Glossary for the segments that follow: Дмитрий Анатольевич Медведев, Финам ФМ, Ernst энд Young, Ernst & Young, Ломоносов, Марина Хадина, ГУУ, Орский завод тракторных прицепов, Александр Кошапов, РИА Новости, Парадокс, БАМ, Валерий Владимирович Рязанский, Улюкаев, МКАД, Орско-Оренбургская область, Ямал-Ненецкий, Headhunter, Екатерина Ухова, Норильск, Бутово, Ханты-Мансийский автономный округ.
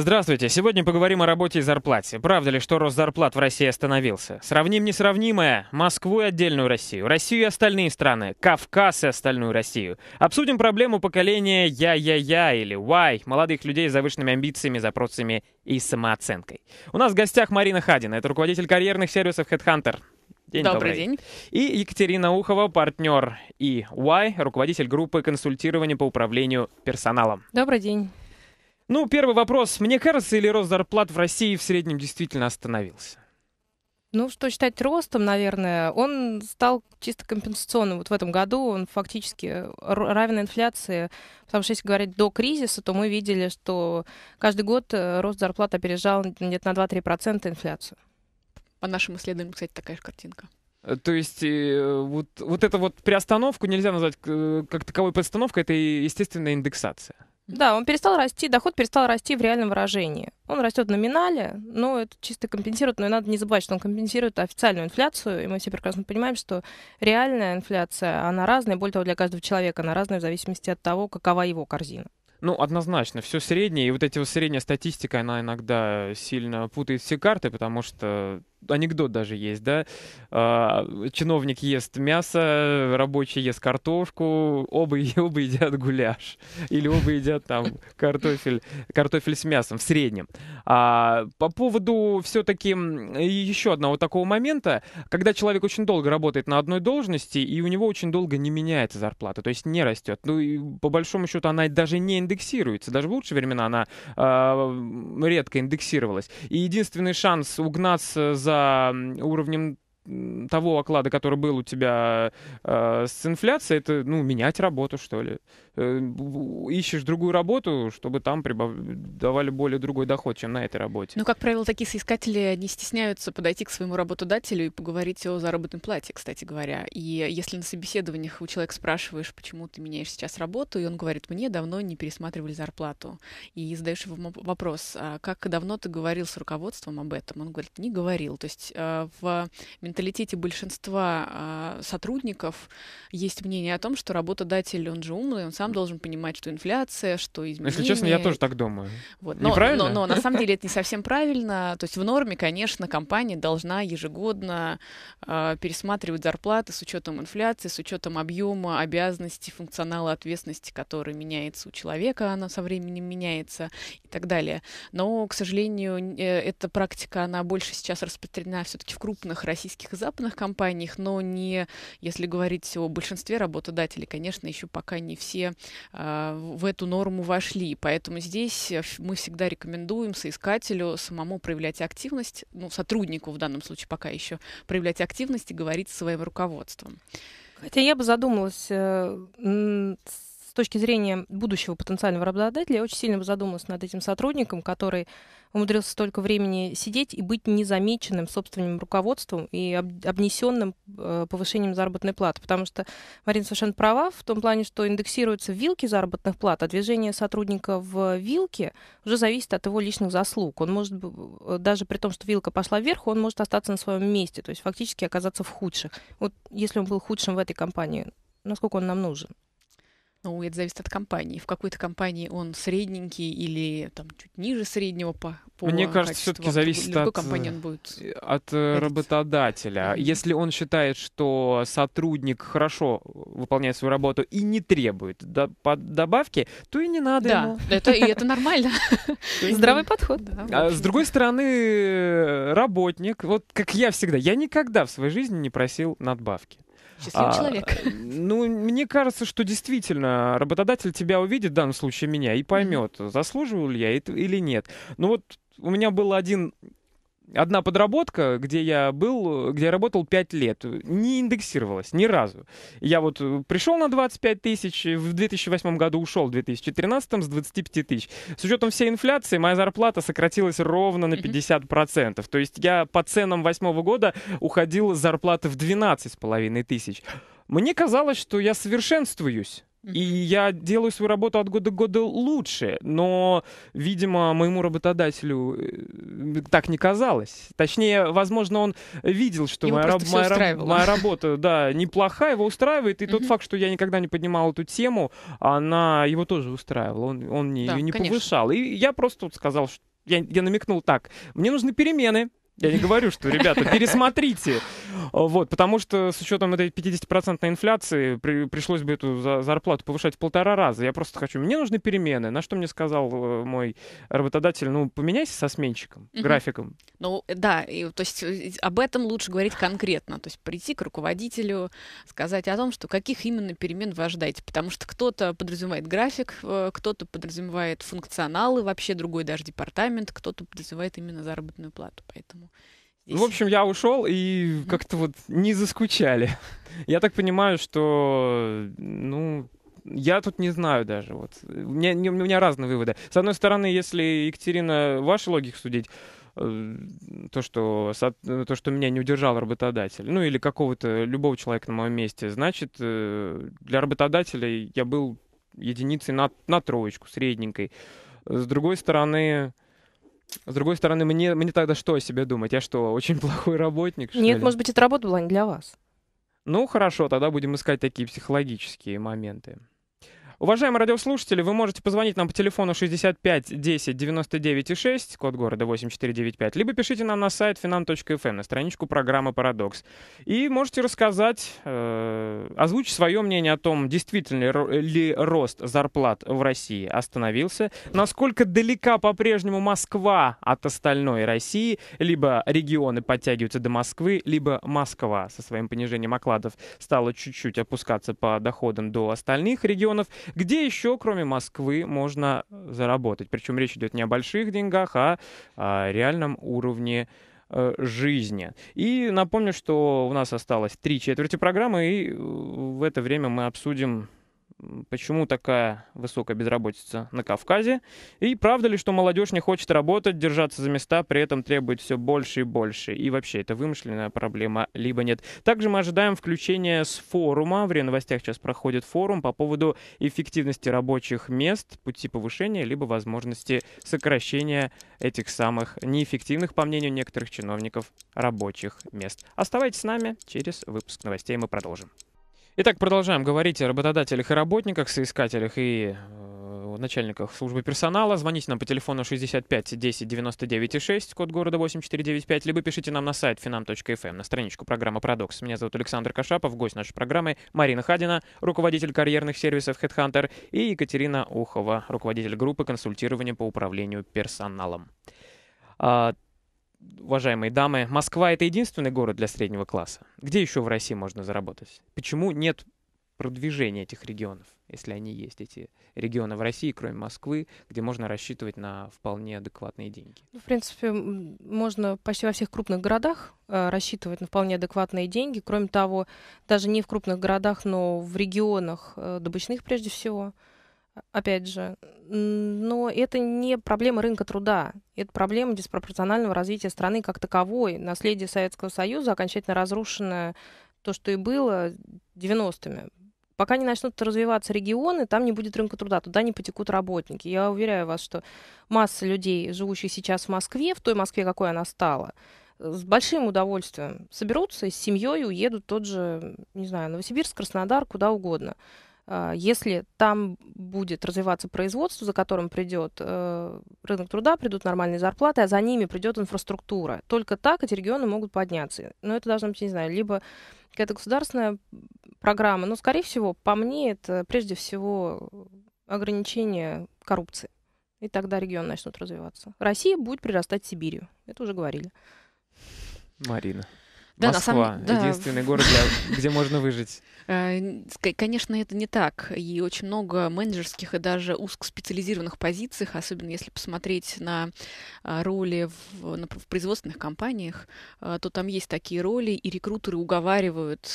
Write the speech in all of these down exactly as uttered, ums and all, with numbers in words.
Здравствуйте. Сегодня поговорим о работе и зарплате. Правда ли, что рост зарплат в России остановился? Сравним несравнимое. Москву и отдельную Россию. Россию и остальные страны. Кавказ и остальную Россию. Обсудим проблему поколения «я-я-я» или «why» молодых людей с завышенными амбициями, запросами и самооценкой. У нас в гостях Марина Хадина. Это руководитель карьерных сервисов Headhunter. День добрый, добрый день. И Екатерина Ухова, партнер и уай, руководитель группы консультирования по управлению персоналом. Добрый день. Ну, первый вопрос. Мне кажется, или рост зарплат в России в среднем действительно остановился? Ну, что считать ростом, наверное, он стал чисто компенсационным. Вот в этом году он фактически равен инфляции. Потому что, если говорить до кризиса, то мы видели, что каждый год рост зарплат опережал где-то на два-три процента инфляцию. По нашим исследованиям, кстати, такая же картинка. То есть вот, вот эту вот приостановку нельзя назвать как таковой подстановкой, это естественная индексация. Да, он перестал расти, доход перестал расти в реальном выражении. Он растет в номинале, но это чисто компенсирует, но надо не забывать, что он компенсирует официальную инфляцию, и мы все прекрасно понимаем, что реальная инфляция, она разная, более того, для каждого человека она разная в зависимости от того, какова его корзина. Ну, однозначно, все среднее, и вот эта вот средняя статистика, она иногда сильно путает все карты, потому что анекдот даже есть, да, чиновник ест мясо, рабочий ест картошку, оба, оба едят гуляш, или оба едят там картофель, картофель с мясом в среднем. А по поводу все-таки еще одного такого момента, когда человек очень долго работает на одной должности, и у него очень долго не меняется зарплата, то есть не растет, ну и по большому счету она даже не индексируется, даже в лучшие времена она а, редко индексировалась, и единственный шанс угнаться за уровнем того оклада, который был у тебя э, с инфляцией, это, ну, менять работу, что ли. Э, ищешь другую работу, чтобы там прибав... давали более другой доход, чем на этой работе. Ну, как правило, такие соискатели не стесняются подойти к своему работодателю и поговорить о заработной плате, кстати говоря. И если на собеседованиях у человека спрашиваешь, почему ты меняешь сейчас работу, и он говорит, мне давно не пересматривали зарплату. И задаешь ему вопрос, а как давно ты говорил с руководством об этом? Он говорит, не говорил. То есть э, в В менталитете большинства э, сотрудников есть мнение о том, что работодатель, он же умный, он сам должен понимать, что инфляция, что изменения. Если честно, я тоже так думаю. Вот. Но, но, но на самом деле это не совсем правильно. То есть в норме, конечно, компания должна ежегодно э, пересматривать зарплаты с учетом инфляции, с учетом объема обязанностей, функционала ответственности, который меняется у человека, она со временем меняется и так далее. Но, к сожалению, э, эта практика, она больше сейчас распространена все-таки в крупных российских и западных компаниях, но не, если говорить о большинстве работодателей, конечно, еще пока не все э, в эту норму вошли. Поэтому здесь мы всегда рекомендуем соискателю самому проявлять активность, ну, сотруднику в данном случае пока еще проявлять активность и говорить со своим руководством. Хотя я бы задумалась... Э, С точки зрения будущего потенциального работодателя, я очень сильно бы задумалась над этим сотрудником, который умудрился столько времени сидеть и быть незамеченным собственным руководством и обнесенным повышением заработной платы. Потому что Марина совершенно права в том плане, что индексируются вилки заработных плат, а движение сотрудника в вилке уже зависит от его личных заслуг. Он может, даже при том, что вилка пошла вверх, он может остаться на своем месте, то есть фактически оказаться в худших. Вот если он был худшим в этой компании, насколько он нам нужен? Ну, это зависит от компании. В какой-то компании он средненький или там чуть ниже среднего по качеству. Мне кажется, все-таки зависит от, он будет от работодателя. Mm-hmm. Если он считает, что сотрудник хорошо выполняет свою работу и не требует добавки, то и не надо да, ему. Это, и это нормально. Здравый подход. С другой стороны, работник, вот как я всегда, я никогда в своей жизни не просил надбавки. Счастливый а, человек. Ну, мне кажется, что действительно работодатель тебя увидит, в данном случае меня, и поймет, заслуживал ли я это или нет. Ну вот у меня был один... Одна подработка, где я был, где я работал пять лет, не индексировалась ни разу. Я вот пришел на двадцать пять тысяч, в две тысячи восьмом году ушел, в две тысячи тринадцатом с двадцати пяти тысяч. С учетом всей инфляции моя зарплата сократилась ровно на пятьдесят процентов. То есть я по ценам две тысячи восьмого года уходил с зарплаты в двенадцать с половиной тысяч. Мне казалось, что я совершенствуюсь. И я делаю свою работу от года к году лучше, но, видимо, моему работодателю так не казалось. Точнее, возможно, он видел, что моя, раб... моя, моя работа да, неплохая, его устраивает, и тот факт, что я никогда не поднимал эту тему, она его тоже устраивала, он, он не, да, ее не повышал. И я просто сказал, что я, я намекнул так, мне нужны перемены. Я не говорю, что, ребята, пересмотрите. Вот, потому что с учетом этой пятидесятипроцентной инфляции при, пришлось бы эту за, зарплату повышать в полтора раза. Я просто хочу, мне нужны перемены. На что мне сказал мой работодатель, ну, поменяйся со сменщиком, угу. графиком. Ну, да, и, то есть об этом лучше говорить конкретно. То есть прийти к руководителю, сказать о том, что каких именно перемен вы ожидаете. Потому что кто-то подразумевает график, кто-то подразумевает функционалы, вообще другой даже департамент, кто-то подразумевает именно заработную плату, поэтому... Ну, в общем, я ушел и как-то вот не заскучали. Я так понимаю, что, ну, я тут не знаю даже. Вот. У меня, у меня разные выводы. С одной стороны, если, Екатерина, вашу логику судить, то что, то, что меня не удержал работодатель, ну, или какого-то любого человека на моем месте, значит, для работодателя я был единицей на, на троечку, средненькой. С другой стороны... С другой стороны, мне, мне тогда что о себе думать? Я что, очень плохой работник? Нет, ли? Может быть, эта работа была не для вас. Ну, хорошо, тогда будем искать такие психологические моменты. Уважаемые радиослушатели, вы можете позвонить нам по телефону шестьдесят пять десять девяносто девять шесть, код города восемь четыре девять пять, либо пишите нам на сайт финам точка эф эм, на страничку программы «Парадокс». И можете рассказать, э, озвучить свое мнение о том, действительно ли рост зарплат в России остановился, насколько далека по-прежнему Москва от остальной России, либо регионы подтягиваются до Москвы, либо Москва со своим понижением окладов стала чуть-чуть опускаться по доходам до остальных регионов. Где еще, кроме Москвы, можно заработать? Причем речь идет не о больших деньгах, а о реальном уровне э, жизни. И напомню, что у нас осталось три четверти программы, и в это время мы обсудим, почему такая высокая безработица на Кавказе, и правда ли, что молодежь не хочет работать, держаться за места, при этом требует все больше и больше. И вообще, это вымышленная проблема, либо нет. Также мы ожидаем включения с форума. В РИА Новостях сейчас проходит форум по поводу эффективности рабочих мест, пути повышения, либо возможности сокращения этих самых неэффективных, по мнению некоторых чиновников, рабочих мест. Оставайтесь с нами, через выпуск новостей мы продолжим. Итак, продолжаем говорить о работодателях и работниках, соискателях и э, начальниках службы персонала. Звоните нам по телефону шестьдесят пять десять девяносто девять шесть, код города восемь четыре девять пять, либо пишите нам на сайт финам точка эф эм, на страничку программы «Парадокс». Меня зовут Александр Кошапов, гость нашей программы Марина Хадина, руководитель карьерных сервисов Headhunter, и Екатерина Ухова, руководитель группы консультирования по управлению персоналом. А, Уважаемые дамы, Москва — это единственный город для среднего класса. Где еще в России можно заработать? Почему нет продвижения этих регионов, если они есть, эти регионы в России, кроме Москвы, где можно рассчитывать на вполне адекватные деньги? Ну, в принципе, можно почти во всех крупных городах э, рассчитывать на вполне адекватные деньги. Кроме того, даже не в крупных городах, но в регионах э, добычных прежде всего. Опять же, но это не проблема рынка труда, это проблема диспропорционального развития страны как таковой. Наследие Советского Союза окончательно разрушено, то, что и было девяностыми. Пока не начнут развиваться регионы, там не будет рынка труда, туда не потекут работники. Я уверяю вас, что масса людей, живущих сейчас в Москве, в той Москве, какой она стала, с большим удовольствием соберутся и с семьей уедут в тот же, не знаю, Новосибирск, Краснодар, куда угодно. Если там будет развиваться производство, за которым придет э, рынок труда, придут нормальные зарплаты, а за ними придет инфраструктура. Только так эти регионы могут подняться. Но это должна быть, не знаю, либо какая-то государственная программа, но, скорее всего, по мне, это прежде всего ограничение коррупции. И тогда регионы начнут развиваться. Россия будет прирастать Сибирью. Это уже говорили. Марина. Да, Москва — единственный да. город, для, где можно выжить. Конечно, это не так. И очень много менеджерских и даже узкоспециализированных позиций, особенно если посмотреть на роли в, на, в производственных компаниях, то там есть такие роли, и рекрутеры уговаривают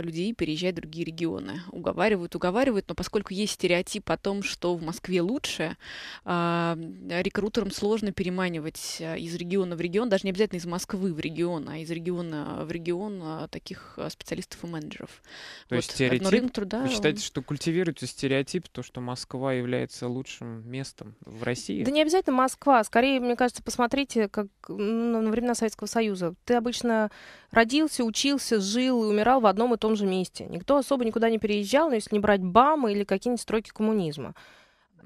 людей переезжать в другие регионы. Уговаривают, уговаривают, но поскольку есть стереотип о том, что в Москве лучше, рекрутерам сложно переманивать из региона в регион, даже не обязательно из Москвы в регион, а из региона в в регион таких специалистов и менеджеров. То есть вот, стереотип, рынок труда, вы считаете, он... что культивируется стереотип, то, что Москва является лучшим местом в России? Да не обязательно Москва. Скорее, мне кажется, посмотрите, как ну, на времена Советского Союза. Ты обычно родился, учился, жил и умирал в одном и том же месте. Никто особо никуда не переезжал, но если не брать БАМы или какие-нибудь стройки коммунизма.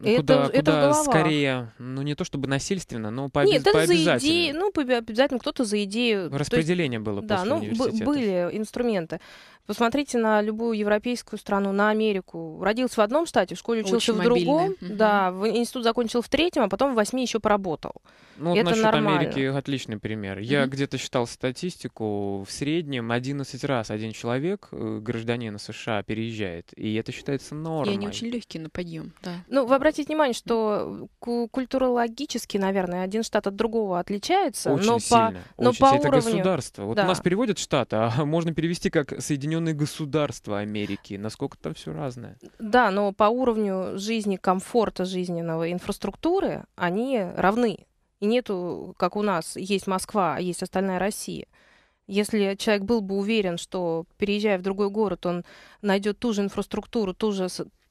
Это, куда, это куда скорее, ну не то чтобы насильственно, но по, Нет, обез... по обязательному. Идеи, ну, по обязательно кто-то за идею... Распределение есть, было да, после ну, университета. Были инструменты. Посмотрите на любую европейскую страну, на Америку. Родился в одном штате, в школе учился Очень в другом. Угу. Да, в институт закончил в третьем, а потом в восьми еще поработал. Ну, это вот насчет нормально. Америки отличный пример. Я mm-hmm. где-то считал статистику, в среднем одиннадцать раз один человек, гражданин США, переезжает, и это считается нормой. И они очень легкие на подъем, да. Ну, вы обратите внимание, что культурологически, наверное, один штат от другого отличается. Очень но сильно. По, но очень по сильно. Уровню... Это государство. Вот да. у нас переводят штаты, а можно перевести как Соединенные Государства Америки. Насколько там все разное. Да, но по уровню жизни, комфорта жизненного, инфраструктуры они равны. И нету, как у нас, есть Москва, а есть остальная Россия. Если человек был бы уверен, что, переезжая в другой город, он найдет ту же инфраструктуру, ту же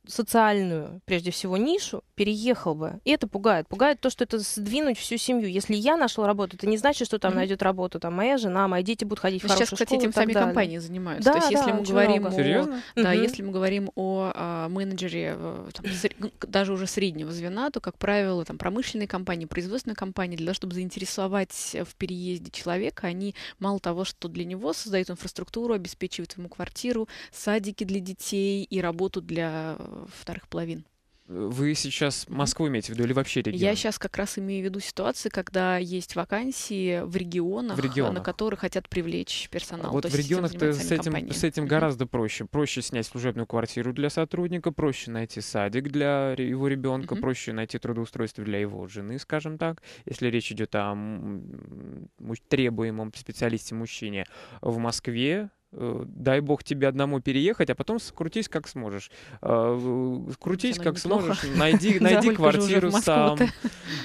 социальную, прежде всего, нишу, переехал бы. И это пугает. Пугает то, что это сдвинуть всю семью. Если я нашел работу, это не значит, что там mm-hmm. найдет работу там моя жена, мои дети будут ходить Но в хорошую сейчас, школу. Сейчас, кстати, этим сами далее. компании занимаются. Да, то есть, да, если мы говорим о, Серьезно? Да, mm-hmm. если мы говорим о а, менеджере там, даже уже среднего звена, то, как правило, там, промышленные компании, производственные компании, для того, чтобы заинтересовать в переезде человека, они мало того, что для него создают инфраструктуру, обеспечивают ему квартиру, садики для детей и работу для вторых половин. Вы сейчас Москву имеете в виду или вообще регион? Я сейчас как раз имею в виду ситуации, когда есть вакансии в регионах, в регионах. на которые хотят привлечь персонал. Вот в регионах-то с этим, с этим гораздо проще. Проще снять служебную квартиру для сотрудника, проще найти садик для его ребенка, mm-hmm. проще найти трудоустройство для его жены, скажем так, если речь идет о требуемом специалисте-мужчине. В Москве дай бог тебе одному переехать, а потом крутись как сможешь. Крутись Она как сможешь, плохо. найди, найди квартиру сам,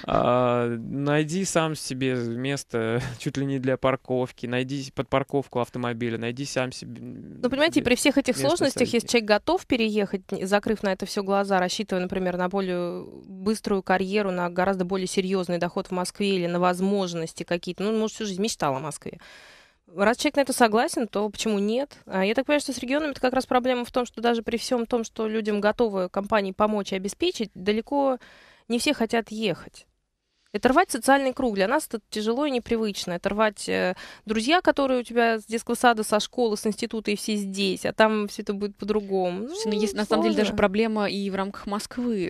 найди сам себе место чуть ли не для парковки, найди под парковку автомобиля, найди сам себе... Ну, понимаете, при всех этих сложностях, если человек готов переехать, закрыв на это все глаза, рассчитывая, например, на более быструю карьеру, на гораздо более серьезный доход в Москве или на возможности какие-то, ну, может, всю жизнь мечтал о Москве. Раз человек на это согласен, то почему нет? Я так понимаю, что с регионами это как раз проблема в том, что даже при всем том, что людям готовы компании помочь и обеспечить, далеко не все хотят ехать. Это рвать социальный круг. Для нас это тяжело и непривычно. Это рвать э, друзья, которые у тебя с детского сада, со школы, с института, и все здесь. А там все это будет по-другому. Ну, есть, на самом деле, даже проблема и в рамках Москвы.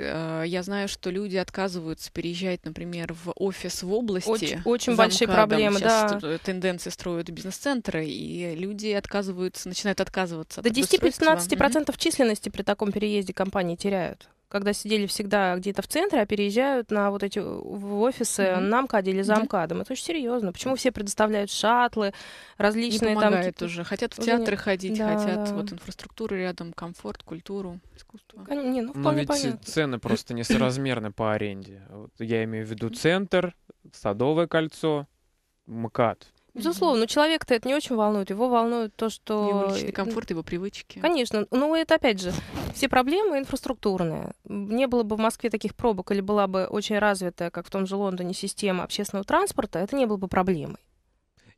Я знаю, что люди отказываются переезжать, например, в офис в области. Очень, очень большие проблемы, да. Тенденции строят бизнес-центры, и люди отказываются, начинают отказываться. До от десяти-пятнадцати процентов mm-hmm. численности при таком переезде компании теряют. Когда сидели всегда где-то в центре, а переезжают на вот эти в офисы mm-hmm. на МКАДе или за mm-hmm. МКАДом. Это очень серьезно. Почему все предоставляют шаттлы, различные там... Не помогает там... уже. Хотят в театры уже... ходить, да, хотят да. вот инфраструктуру рядом, комфорт, культуру, искусство. А, не, ну, вполне Но ведь понятно. Цены просто несоразмерны по аренде. Вот я имею в виду центр, Садовое кольцо, МКАД. Безусловно, но человека-то это не очень волнует. Его волнует то, что... Его личный комфорт, его привычки. Конечно. Но это, опять же, все проблемы инфраструктурные. Не было бы в Москве таких пробок или была бы очень развитая, как в том же Лондоне, система общественного транспорта, это не было бы проблемой.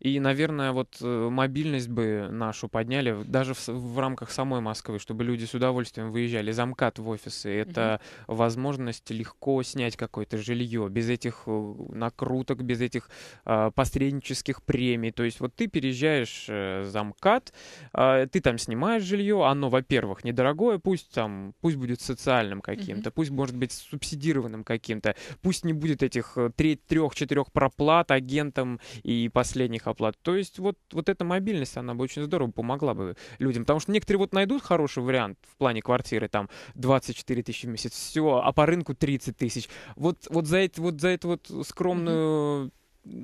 И, наверное, вот мобильность бы нашу подняли даже в, в рамках самой Москвы, чтобы люди с удовольствием выезжали за МКАД в офисы. Это угу. возможность легко снять какое-то жилье, без этих накруток, без этих э, посреднических премий. То есть вот ты переезжаешь э, за МКАД, э, ты там снимаешь жилье, оно, во-первых, недорогое, пусть там, пусть будет социальным каким-то, угу. пусть может быть субсидированным каким-то, пусть не будет этих трех-четырех проплат агентам и последних оплат. То есть вот, вот эта мобильность, она бы очень здорово помогла бы людям. Потому что некоторые вот найдут хороший вариант в плане квартиры, там, двадцать четыре тысячи в месяц, все, а по рынку тридцать тысяч. Вот, вот за это вот, за это вот скромную...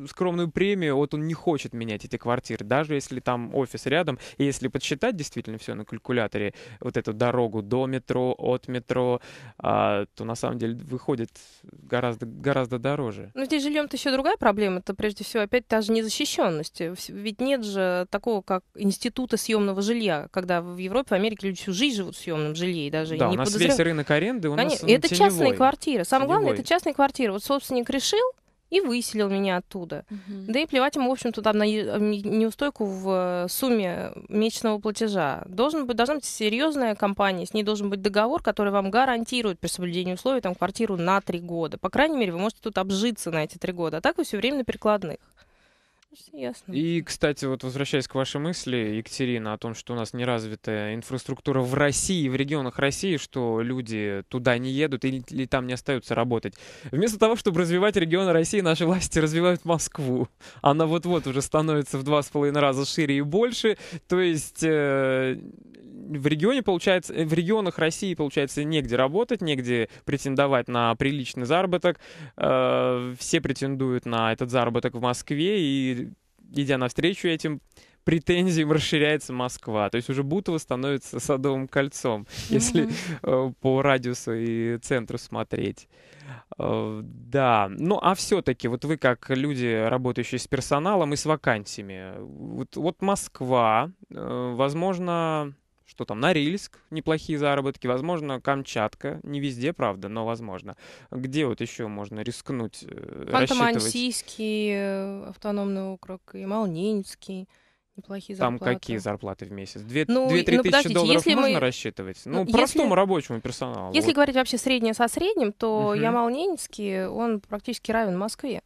скромную премию, вот он не хочет менять эти квартиры, даже если там офис рядом, и если подсчитать действительно все на калькуляторе, вот эту дорогу до метро, от метро, а, то на самом деле выходит гораздо, гораздо дороже. Ну, здесь жильем-то еще другая проблема, это прежде всего опять та же незащищенность, ведь нет же такого, как института съемного жилья, когда в Европе, в Америке люди всю жизнь живут в съемном жилье, и даже да, не подозревают. Да, у нас подозрев... весь рынок аренды, у нас теневой. Это частные квартиры, самое теневой. главное, это частные квартиры, вот собственник решил, и выселил меня оттуда. Uh-huh. Да и плевать ему, в общем-то, там на неустойку в сумме месячного платежа. Должен быть, должна быть серьезная компания, с ней должен быть договор, который вам гарантирует при соблюдении условий там, квартиру на три года. По крайней мере, вы можете тут обжиться на эти три года, а так вы все время на перекладных. Ясно. И, кстати, вот возвращаясь к вашей мысли, Екатерина, о том, что у нас неразвитая инфраструктура в России, в регионах России, что люди туда не едут или, или там не остаются работать. Вместо того, чтобы развивать регионы России, наши власти развивают Москву. Она вот-вот уже становится в два с половиной раза шире и больше. То есть э, в регионе, получается, в регионах России, получается, негде работать, негде претендовать на приличный заработок. Э, все претендуют на этот заработок в Москве, и идя навстречу этим претензиям, расширяется Москва. То есть уже Бутово становится Садовым кольцом, если mm-hmm. по радиусу и центру смотреть. Да. Ну, а все-таки вот вы, как люди, работающие с персоналом и с вакансиями, вот, вот Москва, возможно, что там, Норильск, неплохие заработки, возможно, Камчатка, не везде, правда, но возможно. Где вот еще можно рискнуть, Ханты-Мансийский автономный округ, Ямал-Ненецкий, неплохие там зарплаты. Там какие зарплаты в месяц? две три ну, ну, тысячи долларов можно мы... рассчитывать? Ну, ну простому если... рабочему персоналу. Если вот. говорить вообще среднее со средним, то угу. Ямал-Ненецкий, он практически равен Москве.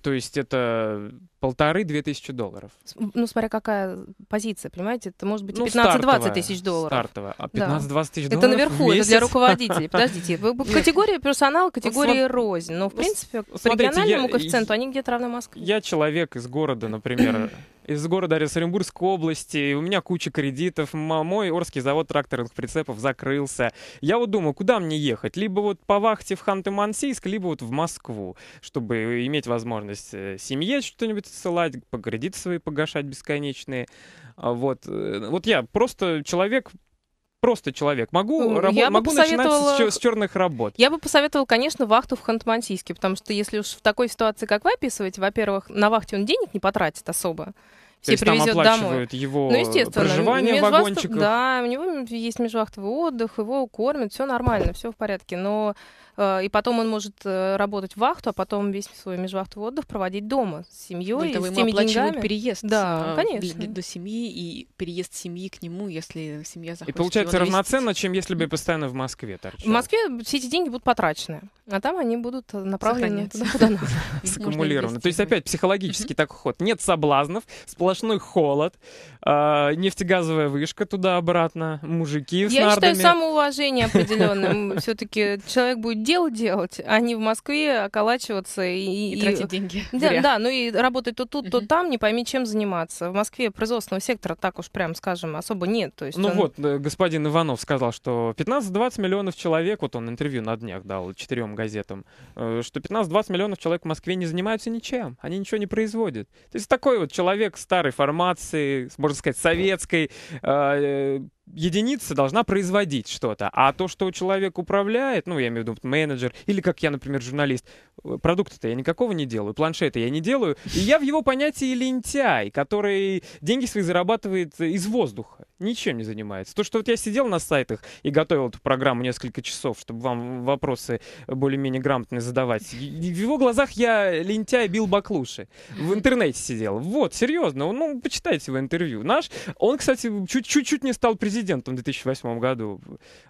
То есть это полторы-две тысячи долларов. Ну, смотря какая позиция, понимаете, это может быть ну, пятнадцать-двадцать тысяч долларов. Стартовая. А пятнадцать-двадцать тысяч долларов. Это наверху, это для руководителей. Подождите, категория персонала, категория рознь. Но, в принципе, по региональному коэффициенту они где-то равны Москве. Я человек из города, например, из города Орско-Оренбургской области, у меня куча кредитов, мой Орский завод тракторных прицепов закрылся. Я вот думаю, куда мне ехать? Либо вот по вахте в Ханты-Мансийск, либо вот в Москву, чтобы иметь возможность семье что-нибудь ссылать, кредиты свои погашать бесконечные. Вот, вот я просто человек... Просто человек. Могу, рабо- я могу посоветовала... начинать с, с черных работ. Я бы посоветовала, конечно, вахту в Ханты-Мансийске, потому что если уж в такой ситуации, как вы описываете, во-первых, на вахте он денег не потратит особо. Все То привезет есть там оплачивают домой. Его ну, естественно, проживание в вагончиках. Да, у него есть межвахтовый отдых, его кормят, все нормально, все в порядке. Но э, и потом он может работать в вахту, а потом весь свой межвахтовый отдых проводить дома с семьей, ну, с теми деньгами. переезд да, а, конечно. Для, для семьи и переезд семьи к нему, если семья захочет. И получается равноценно, чем если бы постоянно в Москве торчал. В Москве все эти деньги будут потрачены, а там они будут направлены туда, куда надо. Саккумулированы. То есть опять психологический такой ход. Нет соблазнов, сплошной холод, э, нефтегазовая вышка туда-обратно, мужики с Я нардами. считаю, самоуважение определенное. Все-таки человек будет дело делать, а не в Москве околачиваться и... И, и тратить деньги. Да, да, ну и работать то тут, то там, не пойми, чем заниматься. В Москве производственного сектора, так уж прям, скажем, особо нет. То есть ну он... вот, господин Иванов сказал, что пятнадцать-двадцать миллионов человек, вот он интервью на днях дал четырем газетам, что пятнадцать-двадцать миллионов человек в Москве не занимаются ничем, они ничего не производят. То есть такой вот человек с старой формации, можно сказать, советской, э, единица должна производить что-то. А то, что человек управляет, ну, я имею в виду менеджер, или, как я, например, журналист, продукты-то я никакого не делаю, планшеты я не делаю, и я в его понятии лентяй, который деньги свои зарабатывает из воздуха, ничем не занимается. То, что вот я сидел на сайтах и готовил эту программу несколько часов, чтобы вам вопросы более-менее грамотные задавать, в его глазах я лентяй бил баклуши. В интернете сидел. Вот, серьезно, ну, почитайте его интервью. Наш, он, кстати, чуть-чуть не стал президентом в две тысячи восьмом году.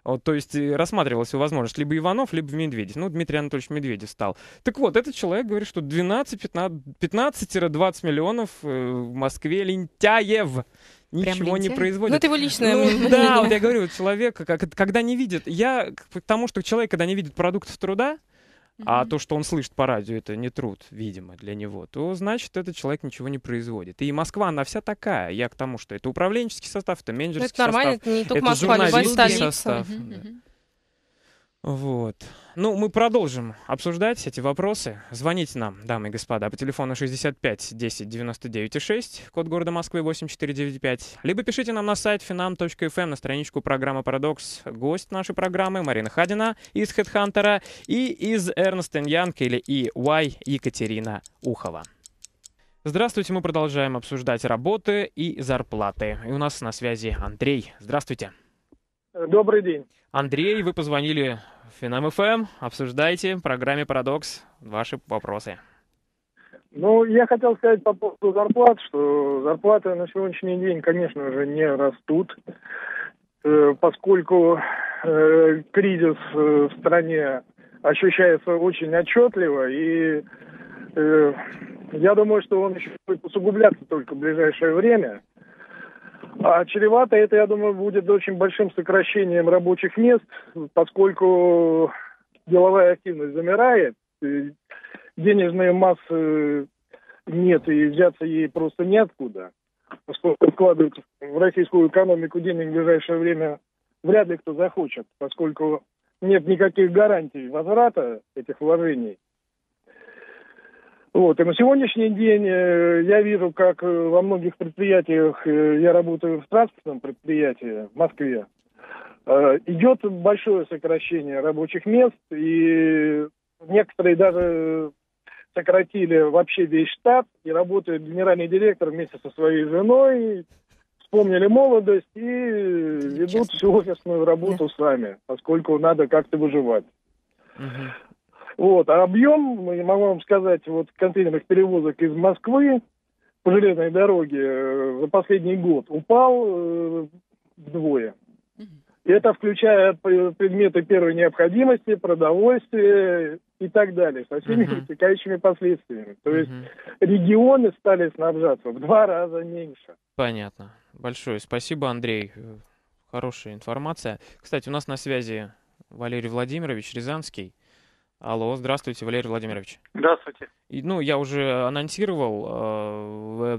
Вот, то есть рассматривалась возможность либо Иванов, либо Медведев. Ну, Дмитрий Анатольевич Медведев стал. Так вот, этот человек говорит, что двенадцать-пятнадцать-двадцать миллионов в Москве лентяев. Ничего не производит. Ну, это его личное ну, мнение. Да, вот я говорю, вот человек, как, когда не видит... Я к тому, что человек, когда не видит продуктов труда, mm-hmm. а то, что он слышит по радио, это не труд, видимо, для него, то, значит, этот человек ничего не производит. И Москва, она вся такая. Я к тому, что это управленческий состав, это менеджерский состав. Ну, это нормально, состав, это не только это Москва, любая столица. Состав, mm-hmm. да. mm-hmm. Вот. Ну, мы продолжим обсуждать эти вопросы. Звоните нам, дамы и господа, по телефону шестьдесят пять десять девяносто девять шесть, код города Москвы восемь четыре девять пять. Либо пишите нам на сайт финам точка эф эм, на страничку программы «Парадокс». Гость нашей программы Марина Хадина из Headhunter и из Ernst энд Young или и уай Екатерина Ухова. Здравствуйте, мы продолжаем обсуждать работы и зарплаты. И у нас на связи Андрей. Здравствуйте. Добрый день. Андрей, вы позвонили в Финам эф эм, обсуждайте в программе «Парадокс» ваши вопросы. Ну, я хотел сказать по поводу зарплат, что зарплаты на сегодняшний день, конечно же, не растут, поскольку кризис в стране ощущается очень отчетливо, и я думаю, что он еще будет усугубляться только в ближайшее время. А чревато это, я думаю, будет очень большим сокращением рабочих мест, поскольку деловая активность замирает, денежные массы нет, и взяться ей просто неоткуда. Поскольку вкладывать в российскую экономику денег в ближайшее время вряд ли кто захочет, поскольку нет никаких гарантий возврата этих вложений. Вот. И на сегодняшний день я вижу, как во многих предприятиях, я работаю в транспортном предприятии в Москве, идет большое сокращение рабочих мест, и некоторые даже сократили вообще весь штат, и работает генеральный директор вместе со своей женой, вспомнили молодость и ведут всю офисную работу сами, поскольку надо как-то выживать. Uh-huh. Вот, а объем, я могу вам сказать, вот контейнерных перевозок из Москвы по железной дороге за последний год упал э, вдвое. И это включая предметы первой необходимости, продовольствие и так далее, со всеми uh-huh. протекающими последствиями. То uh-huh. есть регионы стали снабжаться в два раза меньше. Понятно. Большое спасибо, Андрей. Хорошая информация. Кстати, у нас на связи Валерий Владимирович Рязанский. Алло, здравствуйте, Валерий Владимирович. Здравствуйте. И, ну, я уже анонсировал э,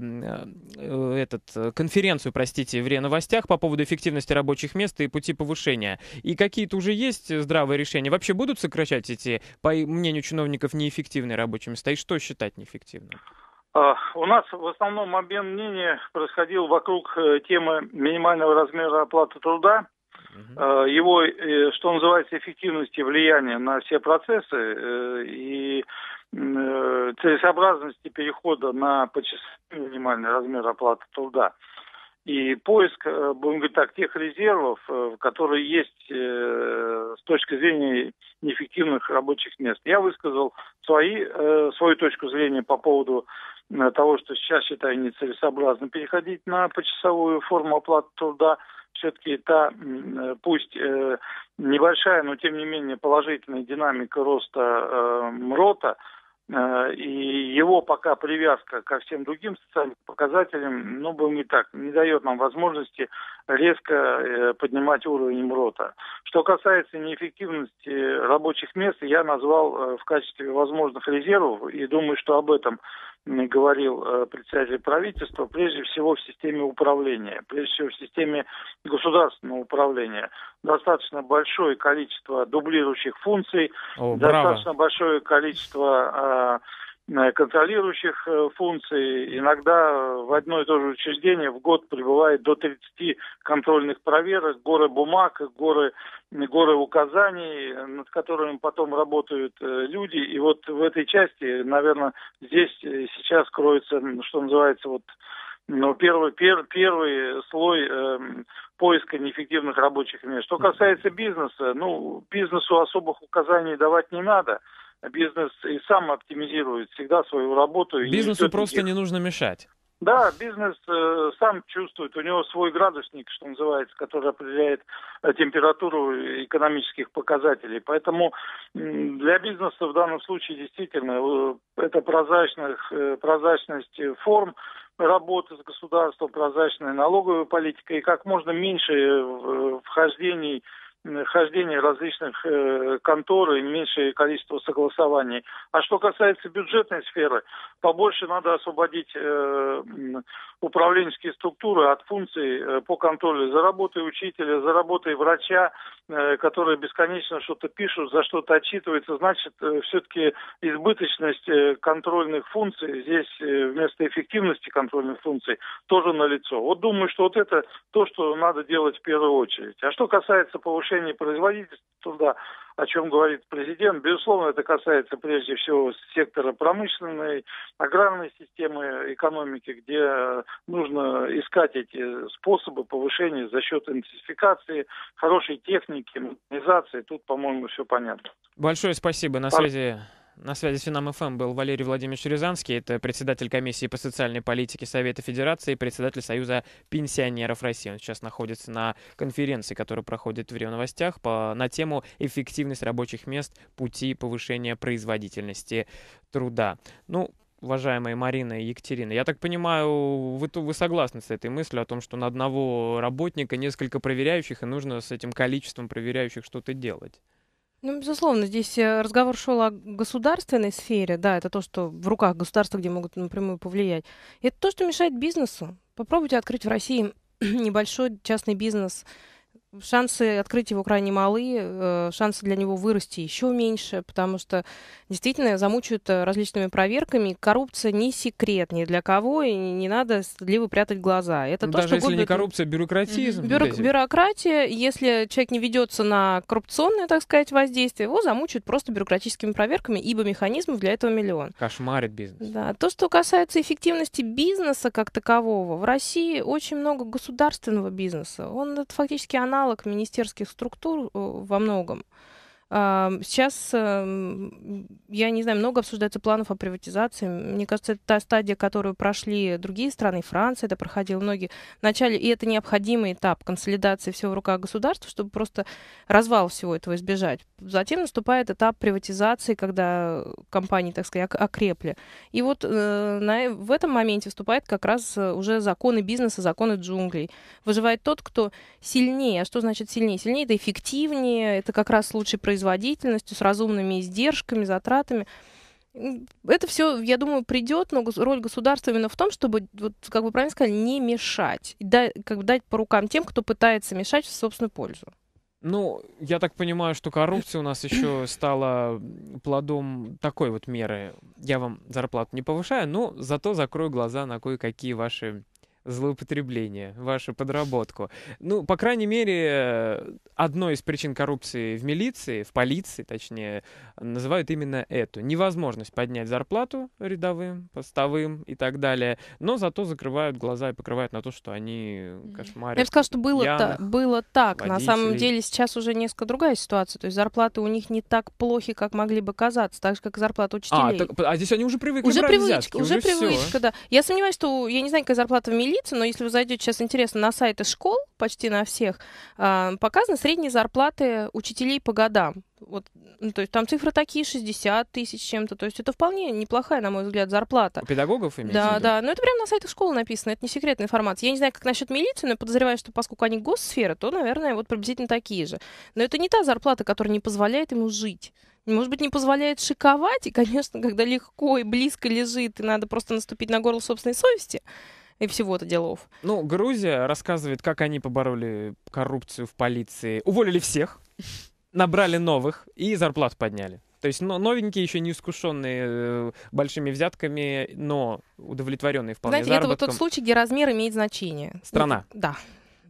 э, этот, конференцию, простите, в РИА Новостях по поводу эффективности рабочих мест и пути повышения. И какие-то уже есть здравые решения? Вообще будут сокращать эти, по мнению чиновников, неэффективные рабочие места? И что считать неэффективным? У нас в основном обмен мнений происходил вокруг темы минимального размера оплаты труда, его, что называется, эффективности влияния на все процессы и целесообразности перехода на почасовой минимальный размер оплаты труда. И поиск, будем говорить так, тех резервов, которые есть с точки зрения неэффективных рабочих мест. Я высказал свои, свою точку зрения по поводу того, что сейчас считаю нецелесообразно переходить на почасовую форму оплаты труда. Все-таки та, пусть э, небольшая, но тем не менее положительная динамика роста э, МРОТа э, и его пока привязка ко всем другим социальным показателям, ну, будем не так, не дает нам возможности резко э, поднимать уровень МРОТа. Что касается неэффективности рабочих мест, я назвал э, в качестве возможных резервов, и думаю, что об этом говорил председатель правительства, прежде всего в системе управления, прежде всего в системе государственного управления. Достаточно большое количество дублирующих функций, О, достаточно браво. большое количество э, контролирующих э, функций. Иногда в одно и то же учреждение в год прибывает до тридцати контрольных проверок, горы бумаг, горы, горы указаний, над которыми потом работают люди. И вот в этой части, наверное, здесь сейчас кроется, что называется, вот, ну, первый, пер, первый слой э, поиска неэффективных рабочих мест. Что касается бизнеса, ну, бизнесу особых указаний давать не надо. Бизнес и сам оптимизирует всегда свою работу. Бизнесу и просто не нужно мешать. Да, бизнес э, сам чувствует, у него свой градусник, что называется, который определяет э, температуру экономических показателей. Поэтому э, для бизнеса в данном случае действительно э, это прозрачность, э, прозрачность форм работы с государством, прозрачная налоговая политика и как можно меньше э, вхождений хождение различных э, контор и меньшее количество согласований. А что касается бюджетной сферы, побольше надо освободить э, управленческие структуры от функций э, по контролю за работой учителя, за работой врача, э, которые бесконечно что-то пишут, за что-то отчитываются. Значит, э, все-таки избыточность э, контрольных функций здесь э, вместо эффективности контрольных функций тоже налицо. Вот думаю, что вот это то, что надо делать в первую очередь. А что касается повышения производительности труда, о чем говорит президент, безусловно, это касается прежде всего сектора промышленной, аграрной системы экономики, где нужно искать эти способы повышения за счет интенсификации, хорошей техники, модернизации. Тут, по-моему, все понятно. Большое спасибо. На связи На связи с Финам ФМ был Валерий Владимирович Рязанский, это председатель комиссии по социальной политике Совета Федерации и председатель Союза пенсионеров России. Он сейчас находится на конференции, которая проходит в РИА Новостях по, на тему «Эффективность рабочих мест. Пути повышения производительности труда». Ну, уважаемые Марина и Екатерина, я так понимаю, вы, вы согласны с этой мыслью о том, что на одного работника несколько проверяющих, и нужно с этим количеством проверяющих что-то делать? Ну, безусловно, здесь разговор шел о государственной сфере, да, это то, что в руках государства, где могут напрямую повлиять. Это то, что мешает бизнесу. Попробуйте открыть в России небольшой частный бизнес. Шансы открыть его крайне малы, шансы для него вырасти еще меньше, потому что действительно замучают различными проверками. Коррупция не секрет ни для кого, и не надо стыдливо прятать глаза. Это даже то, что если губит... не коррупция, бюрократизм. Бюро... Бюрократия. Если человек не ведется на коррупционное, так сказать, воздействие, его замучают просто бюрократическими проверками, ибо механизмов для этого миллион. Кошмарит бизнес. Да. То, что касается эффективности бизнеса как такового, в России очень много государственного бизнеса. Он это фактически анализ министерских структур во многом. Сейчас, я не знаю, много обсуждается планов о приватизации. Мне кажется, это та стадия, которую прошли другие страны, Франция, это проходило многие в начале, и это необходимый этап консолидации всего в руках государства, чтобы просто развал всего этого избежать. Затем наступает этап приватизации, когда компании, так сказать, окрепли. И вот на, в этом моменте вступает как раз уже законы бизнеса, законы джунглей. Выживает тот, кто сильнее. А что значит сильнее? Сильнее — это эффективнее, это как раз лучше производитель, производительностью, с разумными издержками, затратами. Это все, я думаю, придет, но роль государства именно в том, чтобы, вот, как вы правильно сказали, не мешать, дать, как бы дать по рукам тем, кто пытается мешать в собственную пользу. Ну, я так понимаю, что коррупция у нас еще стала плодом такой вот меры. Я вам зарплату не повышаю, но зато закрою глаза на кое-какие ваши злоупотребление, вашу подработку. Ну, по крайней мере, одной из причин коррупции в милиции, в полиции, точнее, называют именно эту. Невозможность поднять зарплату рядовым, постовым и так далее, но зато закрывают глаза и покрывают на то, что они кошмарят. Я бы сказала, что было, пьяных, та, было так. Водителей. На самом деле сейчас уже несколько другая ситуация. То есть зарплаты у них не так плохи, как могли бы казаться, так же, как и зарплата учителей. А, так, а здесь они уже привыкли уже брать привычка, взятки, уже, уже привычка, да. Я сомневаюсь, что, я не знаю, какая зарплата в милиции, но если вы зайдете сейчас, интересно, на сайты школ, почти на всех, э, показаны средние зарплаты учителей по годам. Вот, ну, то есть там цифры такие, шестьдесят тысяч чем-то. То есть это вполне неплохая, на мой взгляд, зарплата. У педагогов имеется в виду? Да, да. Но это прямо на сайтах школы написано, это не секретная информация. Я не знаю, как насчет милиции, но подозреваю, что поскольку они госсфера, то, наверное, вот приблизительно такие же. Но это не та зарплата, которая не позволяет ему жить. Может быть, не позволяет шиковать. И, конечно, когда легко и близко лежит, и надо просто наступить на горло собственной совести и всего-то делов. Ну, Грузия рассказывает, как они побороли коррупцию в полиции. Уволили всех, набрали новых и зарплату подняли. То есть новенькие, еще не искушенные большими взятками, но удовлетворенные вполне заработком. Знаете, это вот тот случай, где размер имеет значение. Страна. Да.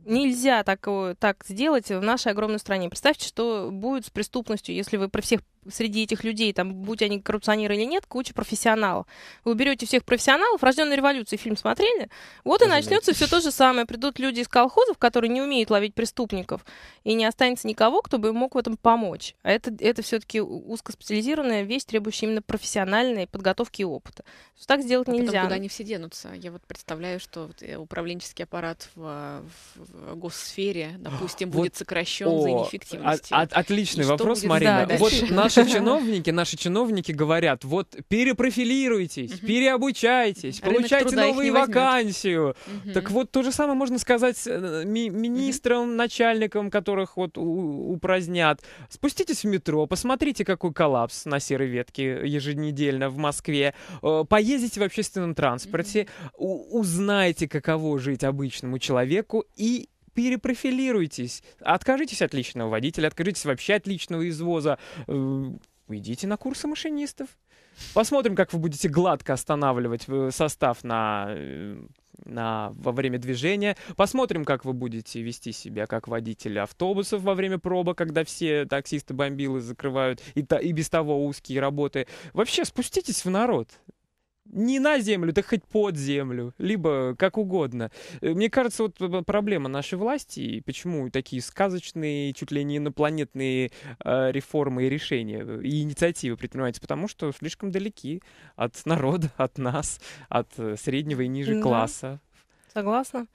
Нельзя так, так сделать в нашей огромной стране. Представьте, что будет с преступностью, если вы про всех среди этих людей, там, будь они коррупционеры или нет, куча профессионалов. Вы берете всех профессионалов, «Рожденная революция», фильм смотрели, вот и начнется все то же самое. Придут люди из колхозов, которые не умеют ловить преступников, и не останется никого, кто бы им мог в этом помочь. А это, это все-таки узкоспециализированная вещь, требующая именно профессиональной подготовки и опыта. Так сделать а потом нельзя. Куда они все денутся? Я вот представляю, что управленческий аппарат в, в госсфере, допустим, будет вот сокращен о, за неэффективностью. От, отличный и вопрос, будет... Марина. Да, вот наши чиновники, наши чиновники говорят, вот перепрофилируйтесь, угу. переобучайтесь, рынок получайте новые вакансию. Угу. Так вот, то же самое можно сказать ми министрам, угу. начальникам, которых вот упразднят. Спуститесь в метро, посмотрите, какой коллапс на серой ветке еженедельно в Москве. Поездите в общественном транспорте, угу. узнайте, каково жить обычному человеку и перепрофилируйтесь, откажитесь от личного водителя, откажитесь вообще от личного извоза, уйдите на курсы машинистов. Посмотрим, как вы будете гладко останавливать состав на, на, во время движения. Посмотрим, как вы будете вести себя как водитель автобусов во время пробок, когда все таксисты-бомбилы закрывают и, та, и без того узкие работы. Вообще спуститесь в народ. не на землю, так хоть под землю, либо как угодно. Мне кажется, вот проблема нашей власти, и почему такие сказочные, чуть ли не инопланетные э, реформы и решения, и инициативы предпринимаются, потому что слишком далеки от народа, от нас, от среднего и ниже да. класса. Согласна.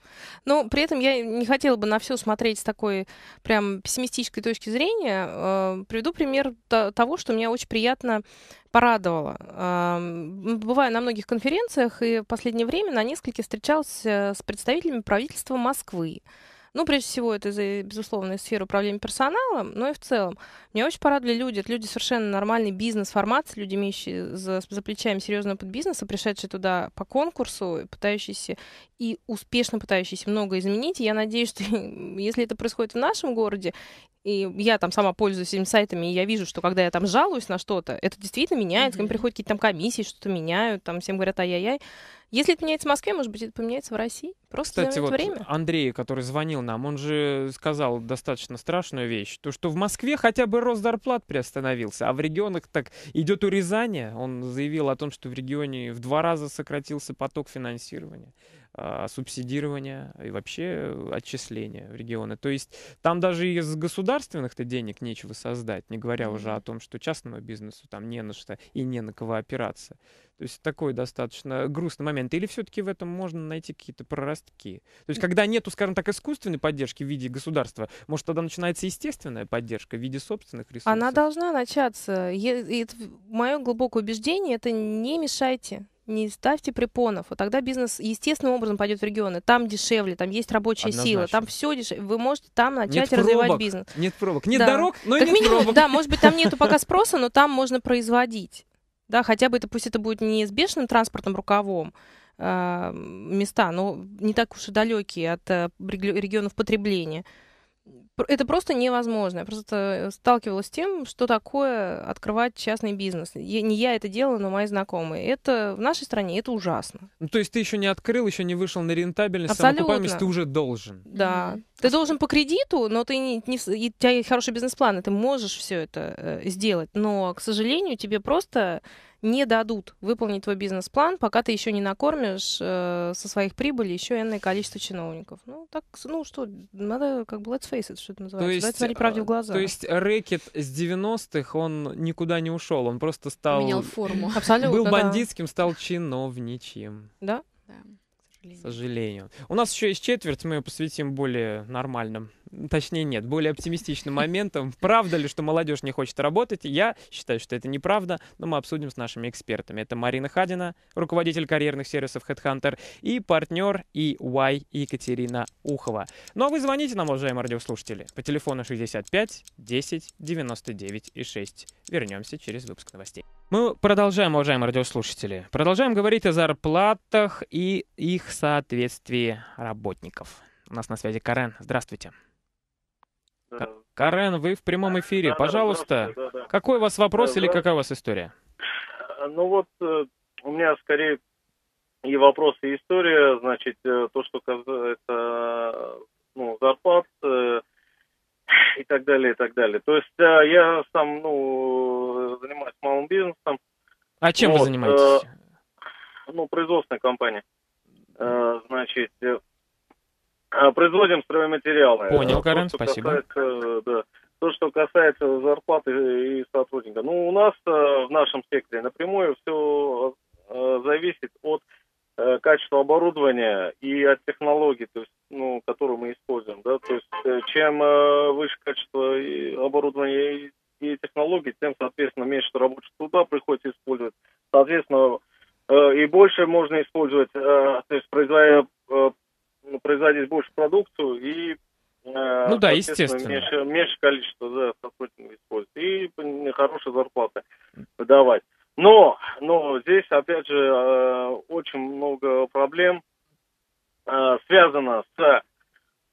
Но при этом я не хотела бы на все смотреть с такой прям пессимистической точки зрения. Э, приведу пример того, что меня очень приятно порадовало. Э, бываю на многих конференциях, и в последнее время на нескольких встречалась с представителями правительства Москвы. Ну, прежде всего, это, безусловно, сфера управления персоналом, но и в целом. Меня очень порадовали люди. Это люди совершенно нормальной бизнес-формации, люди, имеющие за, за плечами серьезного подбизнеса, пришедшие туда по конкурсу, пытающиеся и успешно пытающиеся многое изменить. И я надеюсь, что если это происходит в нашем городе, и я там сама пользуюсь этими сайтами, и я вижу, что когда я там жалуюсь на что-то, это действительно меняется, mm-hmm. ко мне приходят какие-то там комиссии, что-то меняют, там всем говорят ай-яй-яй. Если это меняется в Москве, может быть, это поменяется в России. Просто займет вот время. Андрей, который звонил нам, он же сказал достаточно страшную вещь, то, что в Москве хотя бы рост зарплат приостановился, а в регионах так идет урезание. Он заявил о том, что в регионе в два раза сократился поток финансирования, субсидирования и вообще отчисления в регионы. То есть там даже из государственных-то денег нечего создать, не говоря уже о том, что частному бизнесу там не на что и не на кого опираться. То есть такой достаточно грустный момент. Или все-таки в этом можно найти какие-то проростки? То есть когда нету, скажем так, искусственной поддержки в виде государства, может, тогда начинается естественная поддержка в виде собственных ресурсов? Она должна начаться. Мое глубокое убеждение — это не мешайте. Не ставьте препонов, а тогда бизнес естественным образом пойдет в регионы. Там дешевле, там есть рабочая Однозначно. Сила, там все дешевле. Вы можете там начать нет развивать пробок. Бизнес. Нет пробок, нет да. дорог, но как и нет минимум, пробок. Да, может быть, там нету пока спроса, но там можно производить. Да, хотя бы это, пусть это будет не с бешеным транспортным рукавом, э, места, но не так уж и далекие от э, регионов потребления. Это просто невозможно. Я просто сталкивалась с тем, что такое открывать частный бизнес. Я, не я это делала, но мои знакомые. Это в нашей стране это ужасно. Ну, то есть ты еще не открыл, еще не вышел на рентабельность, Абсолютно. Самоокупаемость ты уже должен. Да. Mm-hmm. Ты должен по кредиту, но ты не, не, и у тебя есть хороший бизнес-план, и ты можешь все это э, сделать. Но, к сожалению, тебе просто не дадут выполнить твой бизнес-план, пока ты еще не накормишь э, со своих прибыли еще энное количество чиновников. Ну, так, ну что, надо как бы let's face it, что это называется. То есть, давайте смотреть правде в глаза. То есть рэкет с девяностых, он никуда не ушел, он просто стал... Менял форму. Абсолютно, был бандитским, да. стал чиновничьим. Да? Да. К сожалению. У нас еще есть четверть, мы ее посвятим более нормальным, точнее нет, более оптимистичным моментам. Правда ли, что молодежь не хочет работать? Я считаю, что это неправда, но мы обсудим с нашими экспертами. Это Марина Хадина, руководитель карьерных сервисов Headhunter, и партнер и уай Екатерина Ухова. Ну а вы звоните нам, уважаемые радиослушатели, по телефону шестьдесят пять десять девяносто девять и шесть. Вернемся через выпуск новостей. Мы продолжаем, уважаемые радиослушатели, продолжаем говорить о зарплатах и их соответствии работников. У нас на связи Карен. Здравствуйте. Да. Карен, вы в прямом эфире. Да, пожалуйста, да, да. какой у вас вопрос да, или да. какая у вас история? Ну вот у меня скорее и вопрос, и история. Значит, то, что касается ну, зарплат и так далее, и так далее. То есть я сам, ну, занимаюсь малым бизнесом. А чем вот. Вы занимаетесь? Ну, производственная компания. Значит, производим стройматериалы. Понял, Карен, то, спасибо. Касается, да, то, что касается зарплаты и сотрудника. Ну, у нас в нашем секторе напрямую все зависит от качества оборудования и от технологий, то есть, ну, которую мы используем. Да? То есть, чем выше качество оборудования и технологий, тем, соответственно, меньше рабочих труда приходится использовать. Соответственно, и больше можно использовать, то есть производя, производить больше продукцию и ну, да, естественно. Меньше, меньше количества да, сотрудников использовать и хорошие зарплаты выдавать. Но, но здесь, опять же, очень много проблем связано с